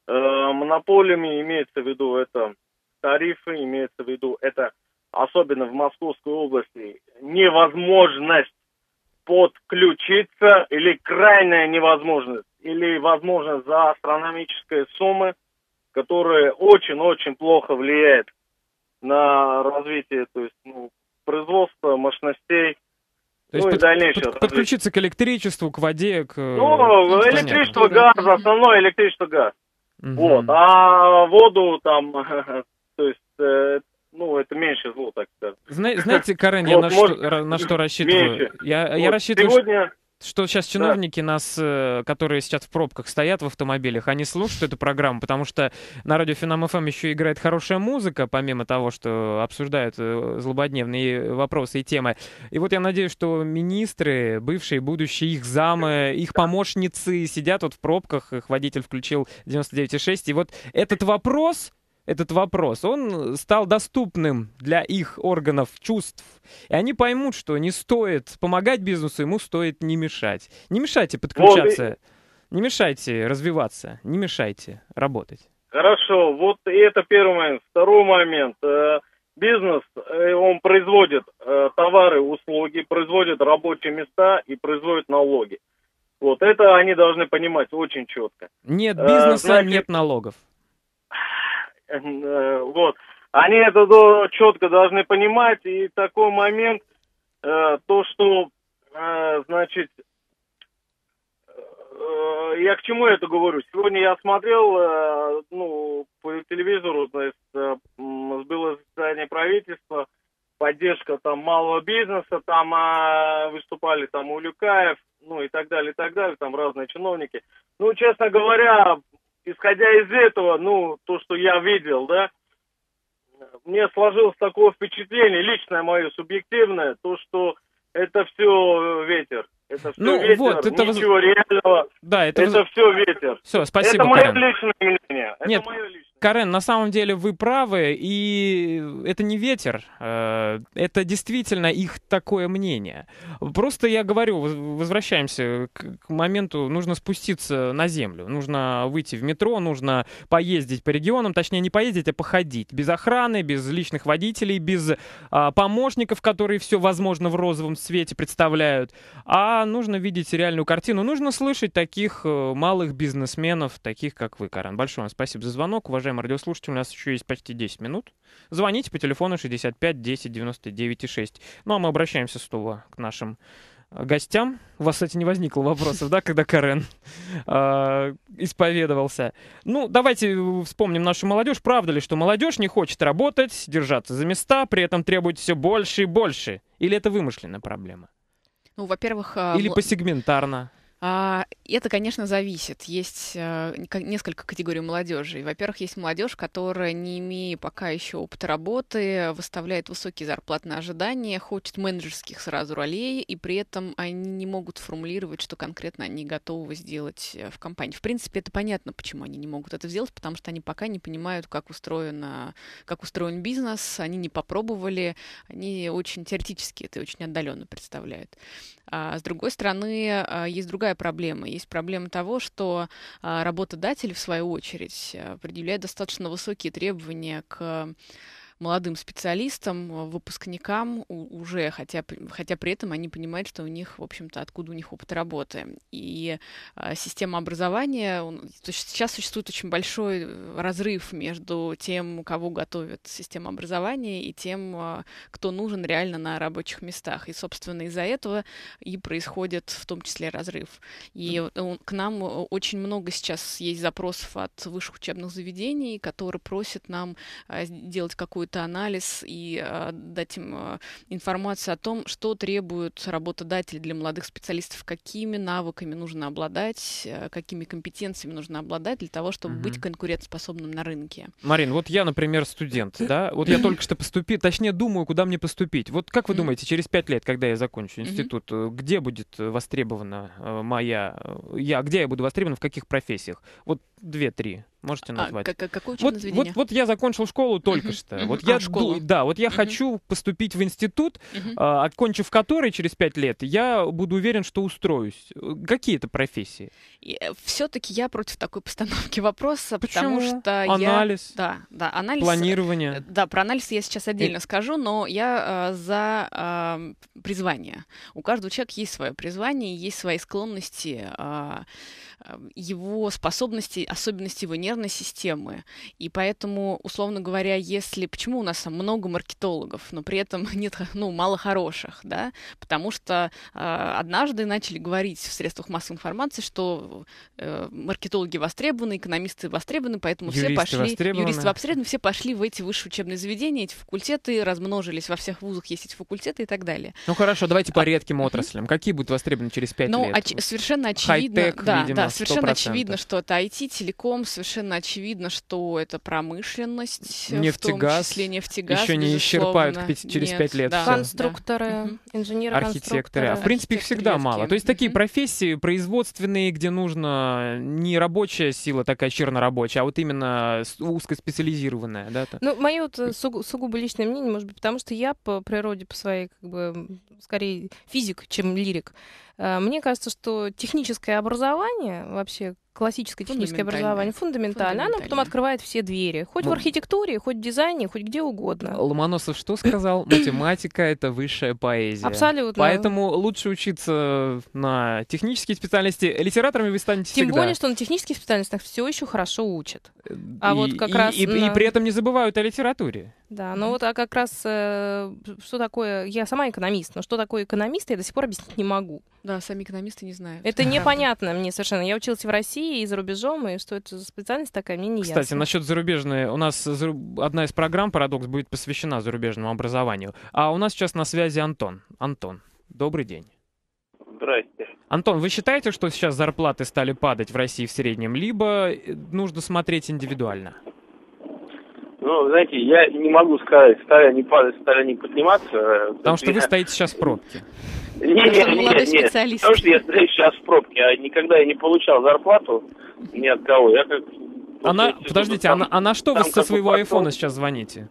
монополиями, имеется в виду это тарифы, имеется в виду это, особенно в Московской области, невозможность подключиться или крайняя невозможность, или возможность за астрономические суммы, которые очень-очень плохо влияют на развитие, то есть, ну, производства, мощностей, То ну, есть и под, дальнейшее под, подключиться к электричеству, к воде, к... Ну, электричество, газ, основное электричество, газ. Угу. Вот, а воду там, то есть, ну, это меньше зло, так сказать. Зна- знаете, Карен, я вот, на, может, что, на что рассчитываю? Я, вот я рассчитываю, сегодня... что сейчас чиновники да. нас, которые сейчас в пробках стоят в автомобилях, они слушают эту программу, потому что на радио Финам ФМ еще играет хорошая музыка, помимо того, что обсуждают злободневные вопросы и темы. И вот я надеюсь, что министры, бывшие, будущие, их замы, их помощницы сидят вот в пробках, их водитель включил девяносто девять и шесть, и вот этот вопрос... Этот вопрос, он стал доступным для их органов чувств. И они поймут, что не стоит помогать бизнесу, ему стоит не мешать. Не мешайте подключаться, вот. Не мешайте развиваться, не мешайте работать. Хорошо, вот это первый момент. Второй момент. Бизнес, он производит товары, услуги, производит рабочие места и производит налоги. Вот это они должны понимать очень четко. Нет бизнеса, значит... нет налогов. Вот. Они это четко должны понимать. И такой момент, э, то, что, э, значит, э, я к чему это говорю? Сегодня я смотрел, э, ну, по телевизору, то есть, э, было заседание правительства, поддержка там малого бизнеса, там э, выступали там Улюкаев, ну, и так далее, и так далее, там разные чиновники. Ну, честно говоря... Исходя из этого, ну, то, что я видел, да, мне сложилось такое впечатление, личное мое, субъективное, то, что это все ветер. Это все ну, ветер, вот, это ничего воз... реального. Да, это это воз... все ветер. Все, спасибо, это мое Карен. личное мнение. Это Нет, мое личное. Карен, на самом деле вы правы, и это не ветер, это действительно их такое мнение. Просто я говорю, возвращаемся к моменту, нужно спуститься на землю, нужно выйти в метро, нужно поездить по регионам, точнее не поездить, а походить. Без охраны, без личных водителей, без помощников, которые все, возможно, в розовом свете представляют, а нужно видеть реальную картину. Нужно слышать таких малых бизнесменов, таких как вы, Карен. Большое вам спасибо за звонок. Уважаемые радиослушатели, у нас еще есть почти десять минут. Звоните по телефону шестьдесят пять десять девяносто девять и шесть. Ну, а мы обращаемся снова к нашим гостям. У вас, кстати, не возникло вопросов, да, когда Карен э, исповедовался. Ну, давайте вспомним нашу молодежь. Правда ли, что молодежь не хочет работать, держаться за места, при этом требует все больше и больше? Или это вымышленная проблема? Ну, во-первых... Или посегментарно? Это, конечно, зависит. Есть несколько категорий молодежи. Во-первых, есть молодежь, которая, не имея пока еще опыта работы, выставляет высокие зарплатные ожидания, хочет менеджерских сразу ролей, и при этом они не могут формулировать, что конкретно они готовы сделать в компании. В принципе, это понятно, почему они не могут это сделать, потому что они пока не понимают, как устроено, как устроен бизнес, они не попробовали, они очень теоретически это очень отдаленно представляют. А с другой стороны, есть другая проблема. Есть проблема того, что работодатель, в свою очередь, предъявляет достаточно высокие требования к молодым специалистам, выпускникам уже, хотя, хотя при этом они понимают, что у них, в общем-то, откуда у них опыт работы. И система образования... Сейчас существует очень большой разрыв между тем, кого готовит система образования, и тем, кто нужен реально на рабочих местах. И, собственно, из-за этого и происходит в том числе разрыв. И к нам очень много сейчас есть запросов от высших учебных заведений, которые просят нам делать какую-то анализ и э, дать им э, информацию о том, что требует работодатель для молодых специалистов, какими навыками нужно обладать, э, какими компетенциями нужно обладать для того, чтобы mm-hmm. быть конкурентоспособным на рынке. Марин, вот я, например, студент, да, вот я только что поступил, точнее думаю, куда мне поступить. Вот как вы думаете, через пять лет, когда я закончу институт, где будет востребована моя, я, где я буду востребован, в каких профессиях? Вот две-три. Можете назвать. А, какое учебное вот, заведение? Вот, вот я закончил школу только что. Uh-huh. Вот uh-huh. я, а, да, вот я uh-huh. хочу поступить в институт, uh-huh. а, окончив который через пять лет, я буду уверен, что устроюсь. Какие это профессии? Все-таки я против такой постановки вопроса. Почему? Потому что анализ, я... да, да, анализ, планирование. Да, про анализ я сейчас отдельно и... скажу, но я а, за а, призвание. У каждого человека есть свое призвание, есть свои склонности, а, его способности, особенности его нервного нервной системы. И поэтому, условно говоря, если... Почему у нас много маркетологов, но при этом нет, ну, мало хороших, да? Потому что э, однажды начали говорить в средствах массовой информации, что э, маркетологи востребованы, экономисты востребованы, поэтому юристы все пошли... Востребованы. Юристы востребованы, все пошли в эти высшие учебные заведения, эти факультеты размножились, во всех вузах есть эти факультеты и так далее. Ну хорошо, давайте по редким а... отраслям. Какие будут востребованы через пять ну, лет? Оч... Совершенно очевидно, хай-тек, да, видимо, да, совершенно очевидно, что это ай ти, телеком, совершенно очевидно, что это промышленность, нефтегаз, в том числе нефтегаз, еще не исчерпают через пять лет. Да. Конструкторы, да. инженеры, архитекторы. А в принципе их всегда редкие. Мало. То есть такие mm-hmm. профессии производственные, где нужно не рабочая сила такая чернорабочая, а вот именно узкоспециализированная. Да, ну, мое вот су- сугубо личное мнение, может быть, потому что я по природе, по своей, как бы, скорее физик, чем лирик. Мне кажется, что техническое образование вообще... Классическое техническое образование фундаментально. Оно потом открывает все двери. Хоть ну, в архитектуре, хоть в дизайне, хоть где угодно. Ломоносов что сказал? Математика — это высшая поэзия. Абсолютно. Поэтому лучше учиться на технические специальности. Литераторами вы станете Тем всегда. Тем более, что на технических специальностях все еще хорошо учат. А и, вот как и, раз и, на... и при этом не забывают о литературе. Да, ну вот а как раз э, что такое... Я сама экономист, но что такое экономист, я до сих пор объяснить не могу. Да, сами экономисты не знают. Это непонятно мне совершенно. Я училась в России и за рубежом, и что это за специальность такая, мне не Кстати, ясно. Кстати, насчет зарубежной... У нас одна из программ «Парадокс» будет посвящена зарубежному образованию. А у нас сейчас на связи Антон. Антон, добрый день. Здрасте. Антон, вы считаете, что сейчас зарплаты стали падать в России в среднем, либо нужно смотреть индивидуально? Ну, знаете, я не могу сказать, стали они падать, стали они подниматься. Потому что я... вы стоите сейчас в пробке. Нет, нет, нет, нет, потому что я стою сейчас в пробке, а никогда я не получал зарплату ни от кого. Я как... Она... Вот, Подождите, там, а, на, а на что вы со своего айфона потом... сейчас звоните?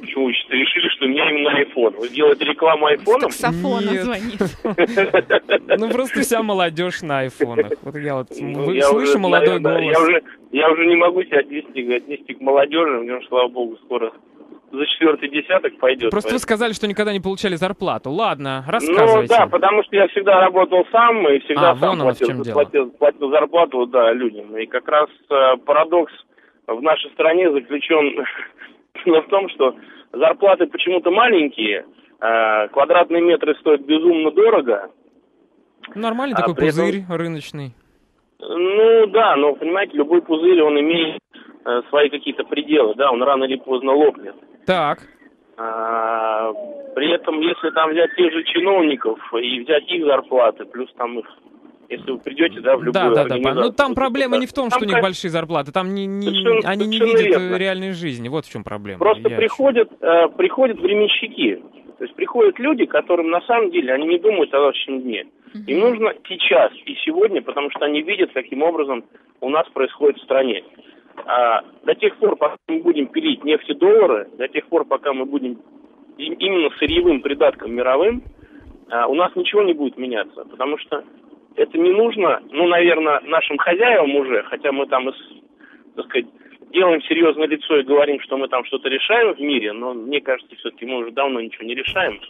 Почему вы решили, что у меня именно айфон? Вы делаете рекламу айфоном? С таксофона звонит. Ну, просто вся молодежь на айфонах. Вот я вот слышу молодой голос. Я уже не могу себя отнести к молодежи, потому что, слава богу, скоро за четвертый десяток пойдет. Просто вы сказали, что никогда не получали зарплату. Ладно, рассказывайте. Ну да, потому что я всегда работал сам и всегда сам платил зарплату людям. И как раз парадокс в нашей стране заключен... Но в том, что зарплаты почему-то маленькие, а квадратные метры стоят безумно дорого. Нормальный а такой пузырь этом... рыночный. Ну да, но понимаете, любой пузырь, он имеет а, свои какие-то пределы, да, он рано или поздно лопнет. Так. А, при этом, если там взять тех же чиновников и взять их зарплаты, плюс там их... Если вы придете, да, в любую да, да, организацию. Да, ну там проблема не в том, что там, у них большие зарплаты, там не, не, совершенно, они совершенно не видят верно. реальной жизни, вот в чем проблема. Просто Я приходят, э, приходят временщики, то есть приходят люди, которым на самом деле они не думают о завтрашнем дне. Uh-huh. Им нужно сейчас и сегодня, потому что они видят, каким образом у нас происходит в стране. А, до тех пор, пока мы будем пилить нефть и доллары, до тех пор, пока мы будем именно сырьевым придатком мировым, а, у нас ничего не будет меняться, потому что это не нужно, ну, наверное, нашим хозяевам уже, хотя мы там, так сказать, делаем серьезное лицо и говорим, что мы там что-то решаем в мире, но мне кажется, все-таки мы уже давно ничего не решаем.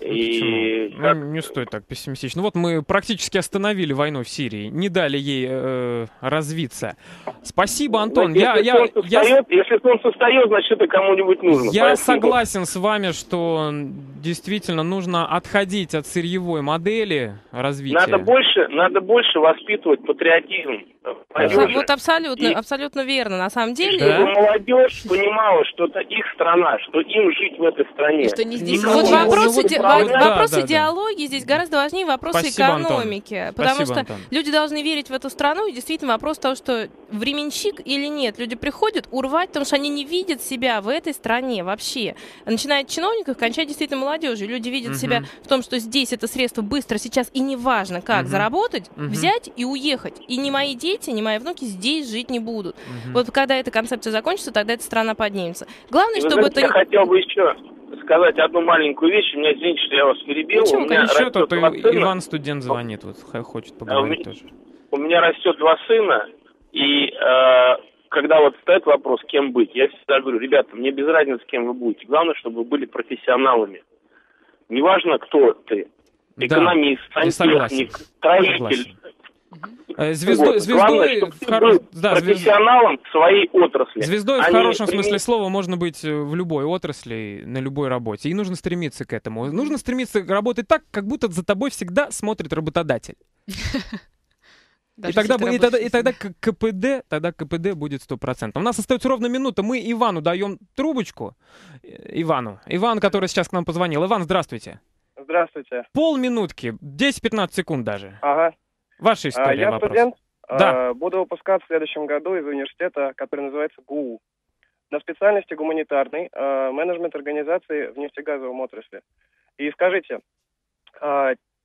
И ну, как... не стоит так пессимистично. Вот мы практически остановили войну в Сирии, не дали ей э, развиться. Спасибо, Антон. Если, я, солнце, я, встает, я... если солнце встает, значит, это кому-нибудь нужно. Я Поэтому... согласен с вами, что действительно нужно отходить от сырьевой модели развития. Надо больше, надо больше воспитывать патриотизм. Молодежи. Вот абсолютно, и... абсолютно верно, на самом деле. Да? Чтобы молодежь понимала, что это их страна, что им жить в этой стране. Что не здесь. Вот вопрос, иде... да, вопрос да, идеологии да. здесь гораздо важнее вопроса Спасибо, экономики. Антон. Потому Спасибо, что Антон. люди должны верить в эту страну, и действительно вопрос того, что временщик или нет. Люди приходят урвать, потому что они не видят себя в этой стране вообще. Начиная от чиновников, кончая действительно молодежью. Люди видят угу. себя в том, что здесь это средство быстро, сейчас, и неважно, как угу. заработать, угу. взять и уехать. И не мои дети, ни мои внуки здесь жить не будут. Угу. Вот когда эта концепция закончится, тогда эта страна поднимется. Главное, чтобы знаете, это... Я хотел бы еще сказать одну маленькую вещь. У меня, извините, что я вас перебил. Почему? У меня еще тут вакцина. Иван студент звонит, вот, хочет поговорить а, у меня, тоже. У меня растет два сына, и э, когда вот встает вопрос, кем быть, я всегда говорю, ребята, мне без разницы, кем вы будете. Главное, чтобы вы были профессионалами. Неважно, кто ты. Экономист, да, сантехник, строитель... Звездой, вот. звездой, Главное, чтобы ты хоро... был да, профессионалом звезд... своей отрасли. Звездой Они в хорошем прим... смысле слова можно быть в любой отрасли, на любой работе. И нужно стремиться к этому. Нужно стремиться работать так, как будто за тобой всегда смотрит работодатель. И тогда, и, тогда, и тогда КПД, тогда КПД будет сто процентов. У нас остается ровно минута. Мы Ивану даем трубочку. Ивану. Иван, который сейчас к нам позвонил. Иван, здравствуйте. Здравствуйте. Полминутки, десять-пятнадцать секунд даже. Ага. Ваша история, я вопрос. студент. Да. Буду выпускаться в следующем году из университета, который называется ГУУ. На специальности гуманитарный, менеджмент организации в нефтегазовом отрасли. И скажите,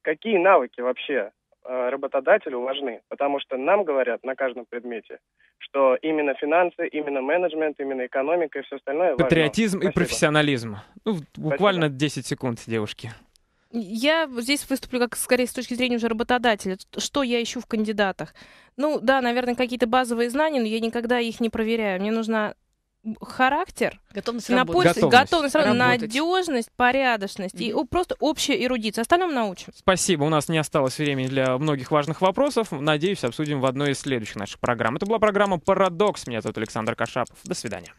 какие навыки вообще работодателю важны, потому что нам говорят на каждом предмете, что именно финансы, именно менеджмент, именно экономика и все остальное важно. Патриотизм и профессионализм. Ну, буквально Спасибо. десять секунд, девушки. Я здесь выступлю как скорее с точки зрения уже работодателя. Что я ищу в кандидатах? Ну да, наверное, какие-то базовые знания, но я никогда их не проверяю. Мне нужна характер, готовность, напористость, готовность, готовность работать. надежность, порядочность и просто общая эрудиция. Остальное научим. Спасибо. У нас не осталось времени для многих важных вопросов. Надеюсь, обсудим в одной из следующих наших программ. Это была программа «Парадокс». Меня зовут Александр Кошапов. До свидания.